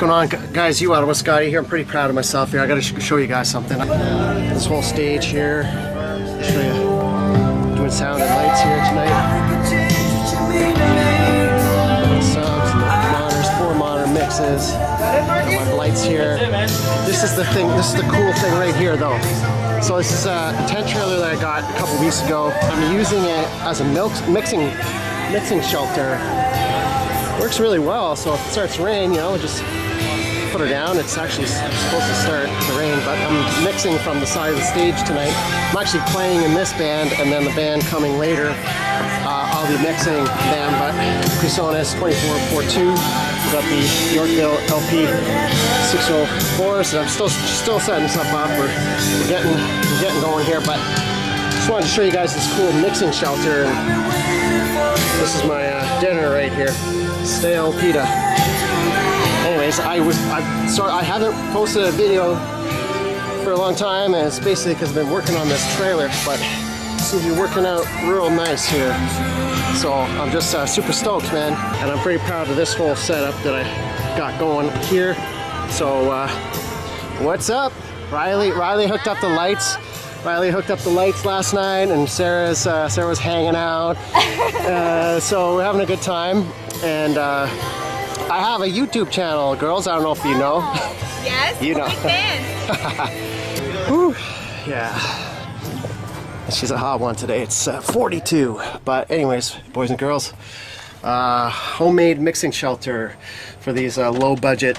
going on, guys? UOttawaScotty here. I'm pretty proud of myself here. I gotta show you guys something. This whole stage here, I'll show you, doing sound and lights here tonight. Subs, monitors, four monitor mixes. Got my lights here. This is the thing. This is the cool thing right here, though. So this is a tent trailer that I got a couple weeks ago. I'm using it as a mixing shelter. Works really well, so if it starts to rain, you know, just put her down. It's actually supposed to start to rain, but I'm mixing from the side of the stage tonight. I'm actually playing in this band, and then the band coming later, I'll be mixing them, but Presonus 2442, we've got the Yorkville LP 604s, so and I'm still setting stuff up. We're getting going here, but just wanted to show you guys this cool mixing shelter. And this is my dinner right here. Stale pita. Anyways, I haven't posted a video for a long time, and it's basically because I've been working on this trailer, but seems to be working out real nice here. So I'm just super stoked, man, and I'm pretty proud of this whole setup that I got going here. So what's up, Riley? Riley hooked up the lights. Riley hooked up the lights last night, and Sarah's hanging out. So we're having a good time. And I have a YouTube channel, girls. I don't know if you know. Yes, you know. Big fan. Woo, yeah. She's a hot one today. It's 42. But anyways, boys and girls, homemade mixing shelter for these low-budget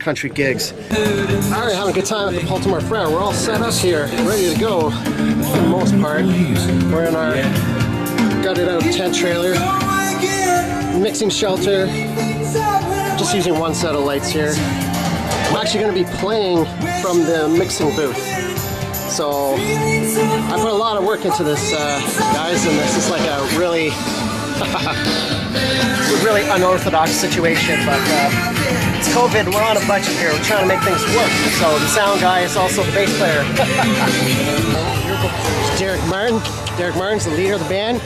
country gigs. All right, having a good time at the Poltimore Fair. We're all set up here, ready to go for the most part. We're in our gutted out tent trailer. Mixing shelter, just using one set of lights here. I'm actually going to be playing from the mixing booth, so I put a lot of work into this, guys, and this is like a really it's a really unorthodox situation, but it's COVID, we're on a budget here, we're trying to make things work. So the sound guy is also the bass player. Derek Martin. Derek Martin's the leader of the band,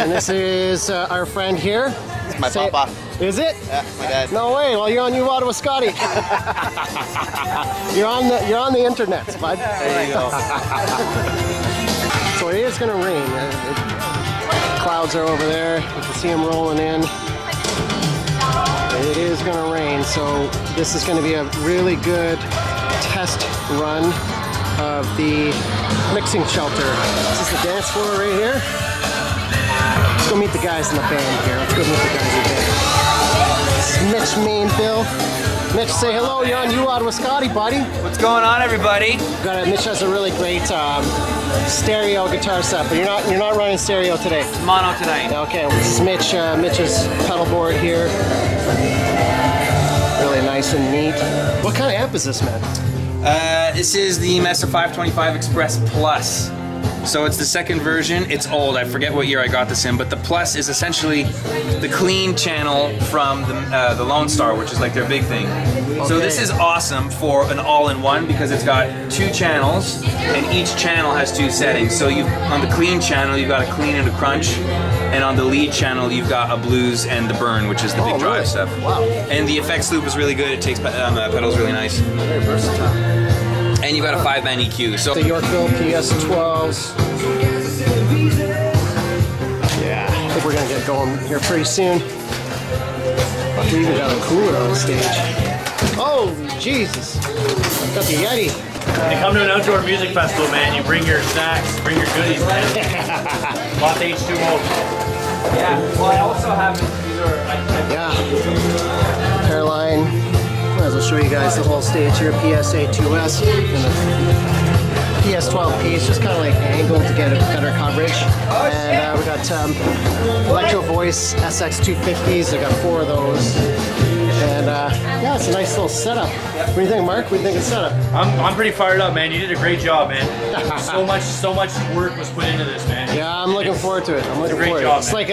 and this is our friend here. It's my papa. Is it? Yeah, my dad. No way. Well, you're on UOttawaScotty. You're on the internet, bud. There you go. So it is gonna rain. Clouds are over there. You can see them rolling in. It is gonna rain. So this is gonna be a really good test run of the mixing shelter. This is the dance floor right here. Let's go meet the guys in the band here. Let's go meet the guys in the band. This is Mitch Mainville. Mitch, say hello. You're on UOttawaScotty, buddy. What's going on, everybody? Mitch has a really great stereo guitar set, but you're not running stereo today. It's mono tonight. Okay, this is Mitch. Mitch's pedal board here. Really nice and neat. What kind of amp is this, man? This is the Mesa 525 Express Plus. So it's the second version. It's old. I forget what year I got this in, but the Plus is essentially the clean channel from the Lone Star, which is like their big thing. Okay. So this is awesome for an all-in-one because it's got two channels, and each channel has two settings. So you, on the clean channel, you've got a clean and a crunch, and on the lead channel, you've got a blues and the burn, which is the big drive stuff. Wow. And the effects loop is really good. It takes pedals really nice. Very versatile. And you got a 5-band EQ. So the Yorkville PS12s. Yeah, I think we're gonna get going here pretty soon. We even got a cooler on the stage. Oh Jesus! Got the Yeti. When you come to an outdoor music festival, man, you bring your snacks, bring your goodies, man. Lots of H2O. Yeah. Well, I also have. Yeah. Caroline. I'll show you guys the whole stage here, PSA2S, and the PS12P is just kind of like angled to get a better coverage. And we got Electro Voice SX250s, I got four of those. And yeah, it's a nice little setup. What do you think, Mark? What do you think of the setup? I'm pretty fired up, man. You did a great job, man. so much work was put into this, man. Yeah, I'm looking forward to it. I'm looking forward to it. It's like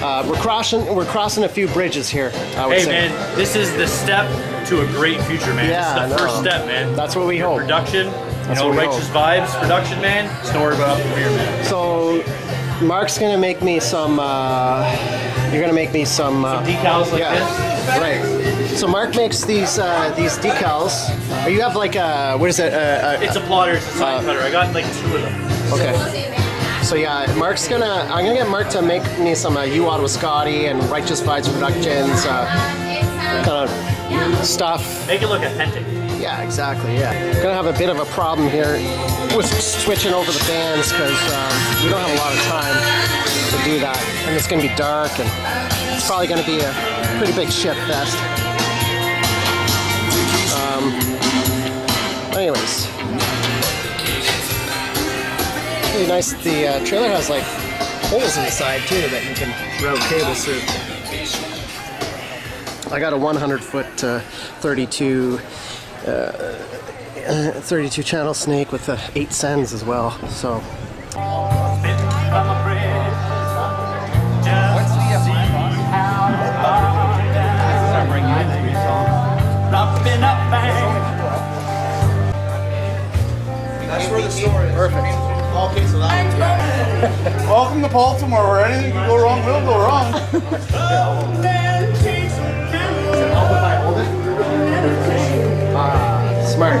a, we're crossing a few bridges here, I would say. Hey man, this is the step to a great future, man. Yeah, it's the first step, man. That's what we hope. Production, you know, Righteous Vibes Production, man. Story about up from here, man. So Mark's gonna make me some You're gonna make me some decals like this. Right. So Mark makes these decals. Or you have like a, what is it? It's a plotter, it's a sign cutter. I got like 2 of them. Okay. So yeah, Mark's gonna, I'm gonna get Mark to make me some UOttawaScotty and Righteous Vibes Productions kind of stuff. Make it look authentic. Yeah, exactly, yeah. Gonna have a bit of a problem here with switching over the bands because we don't have a lot of time to do that. And it's gonna be dark and it's probably gonna be a pretty big shit fest. Anyways. Really nice, the trailer has like holes in the side too that you can route cables through. I got a 100-foot 32 channel snake with 8 sends as well, so. That's where the store is. Perfect. Welcome to Poltimore, where anything can go wrong will go wrong. Smart.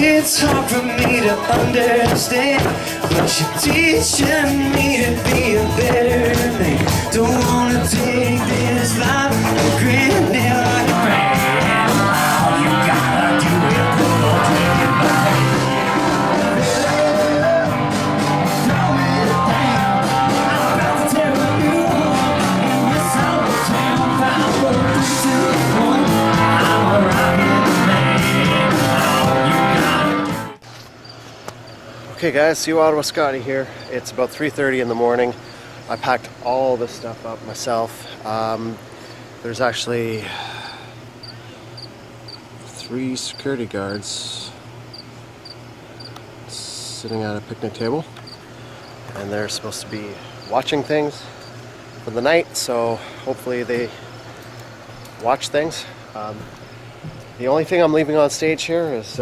It's hard for me to understand, but you're teaching me to be a better man. Don't wanna take this life for granted like a man. All you gotta do is pull up with your body. Throw it down. I'm about to tear a new one in this whole town. Power to the point. I'm a rocket man. Okay guys, UOttawaScotty here. It's about 3:30 in the morning. I packed all this stuff up myself. There's actually 3 security guards sitting at a picnic table, and they're supposed to be watching things for the night, so hopefully they watch things. The only thing I'm leaving on stage here is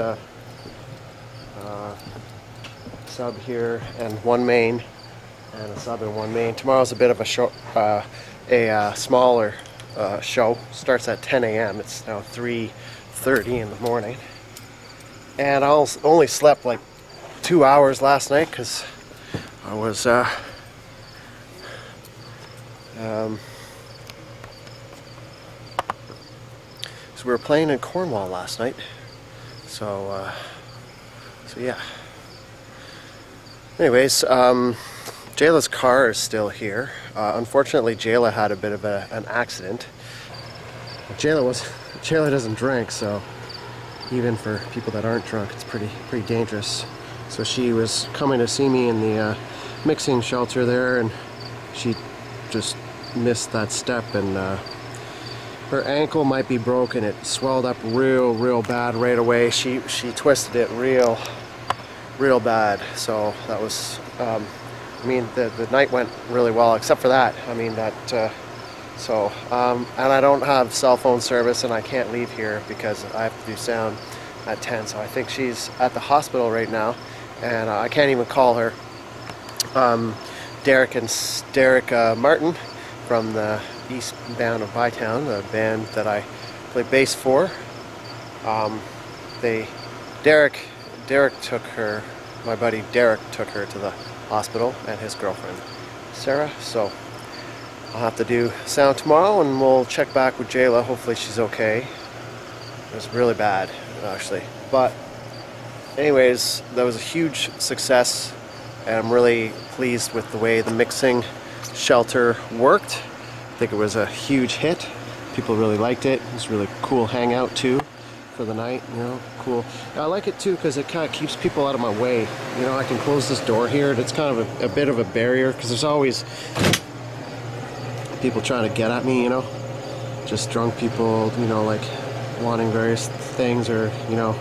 sub here and one main, and a sub and one main. Tomorrow's a bit of a show, a smaller show. Starts at 10 a.m. It's now 3:30 in the morning, and I only slept like 2 hours last night because I was so we were playing in Cornwall last night. So so yeah. Anyways, Jayla's car is still here. Unfortunately, Jayla had a bit of an accident. Jayla doesn't drink, so even for people that aren't drunk, it's pretty dangerous. So she was coming to see me in the mixing shelter there, and she just missed that step, and her ankle might be broken. It swelled up real bad right away. She twisted it real bad, so that was I mean the night went really well except for that. I mean that and I don't have cell phone service, and I can't leave here because I have to do sound at 10, so I think she's at the hospital right now, and I can't even call her. Derek Martin from the East Band of Bytown, the band that I play bass for, Derek took her, my buddy Derek took her to the hospital, and his girlfriend Sarah, so I'll have to do sound tomorrow, and we'll check back with Jayla. Hopefully she's okay. It was really bad actually, but anyways, that was a huge success, and I'm really pleased with the way the mixing shelter worked. I think it was a huge hit. People really liked it. It was a really cool hangout too for the night, you know, cool. I like it too because it kind of keeps people out of my way. You know, I can close this door here, and it's kind of a bit of a barrier because there's always people trying to get at me, you know, just drunk people, you know, like wanting various things, or you know,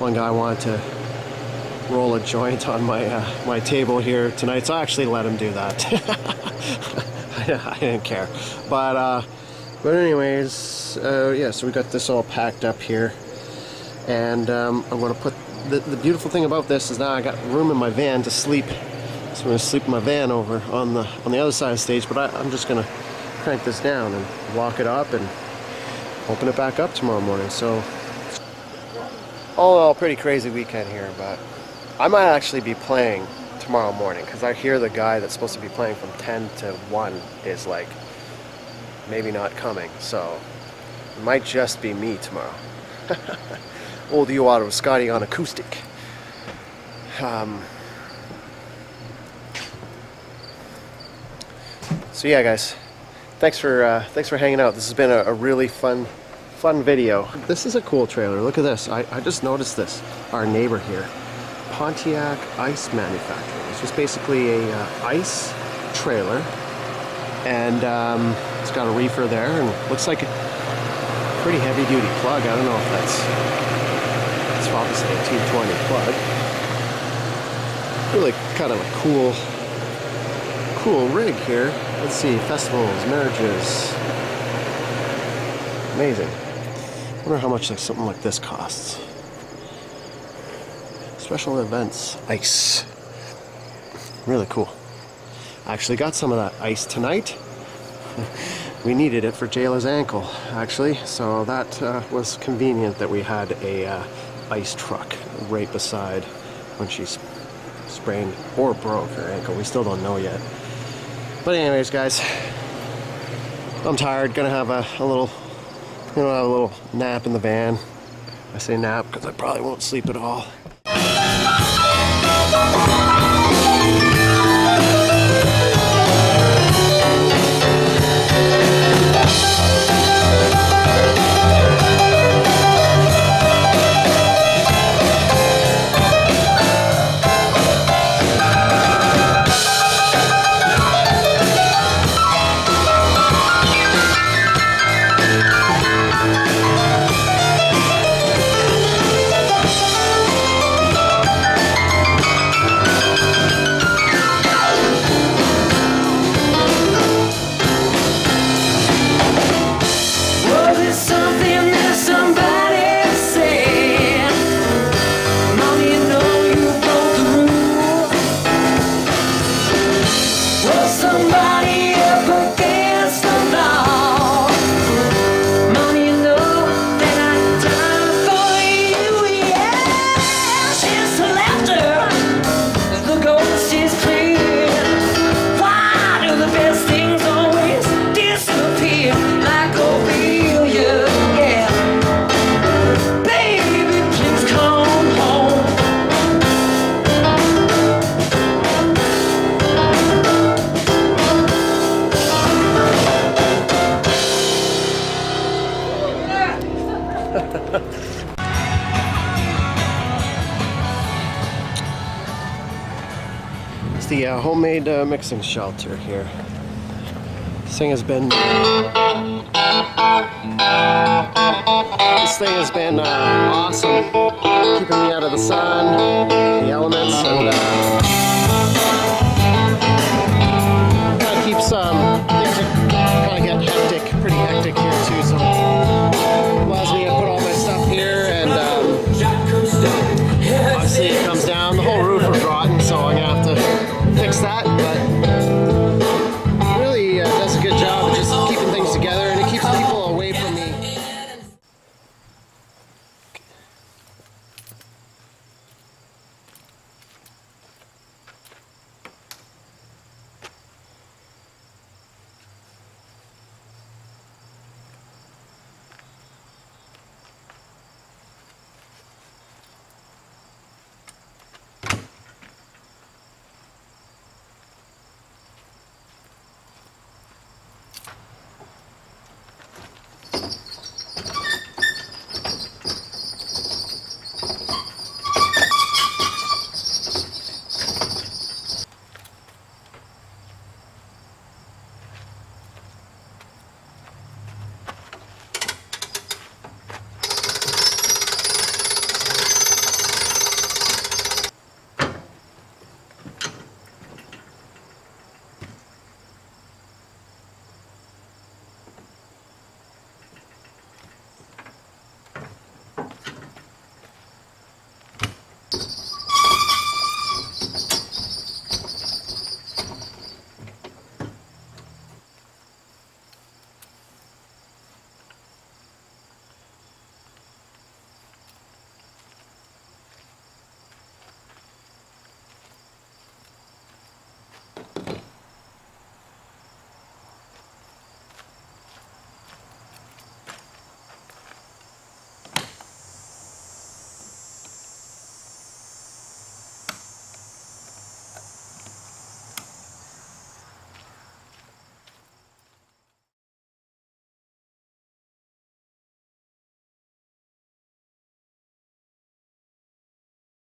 one guy wanted to roll a joint on my my table here tonight, so I actually let him do that. I didn't care, but anyways, yeah. So we got this all packed up here. And I'm going to put, the beautiful thing about this is now I got room in my van to sleep. So I'm going to sleep in my van over on the other side of the stage, but I'm just going to crank this down and lock it up and open it back up tomorrow morning. So all in all, pretty crazy weekend here, but I might actually be playing tomorrow morning because I hear the guy that's supposed to be playing from 10 to 1 is like maybe not coming. So it might just be me tomorrow. Old UOttawaScotty on acoustic. So yeah, guys, thanks for hanging out. This has been a really fun video. This is a cool trailer. Look at this. I just noticed this. Our neighbor here, Pontiac Ice Manufacturing. It's just basically a ice trailer, and it's got a reefer there, and looks like a pretty heavy-duty plug. I don't know if that's obviously a 220 plug. Really kind of a cool rig here. Let's see, festivals, marriages, amazing. I wonder how much like something like this costs. Special events, ice, really cool. I actually got some of that ice tonight. We needed it for Jayla's ankle, actually, so that was convenient that we had a ice truck right beside when she sprained or broke her ankle. We still don't know yet. But anyways, guys, I'm tired. Gonna have a little nap in the van. I say nap because I probably won't sleep at all. The homemade mixing shelter here. This thing has been awesome, keeping me out of the sun, the elements, and kind of keeps things kind of get hectic, pretty hectic here too. So allows me to put all my stuff here, and obviously it comes down. The whole roof is rotten, so I'm gonna have to fix that, but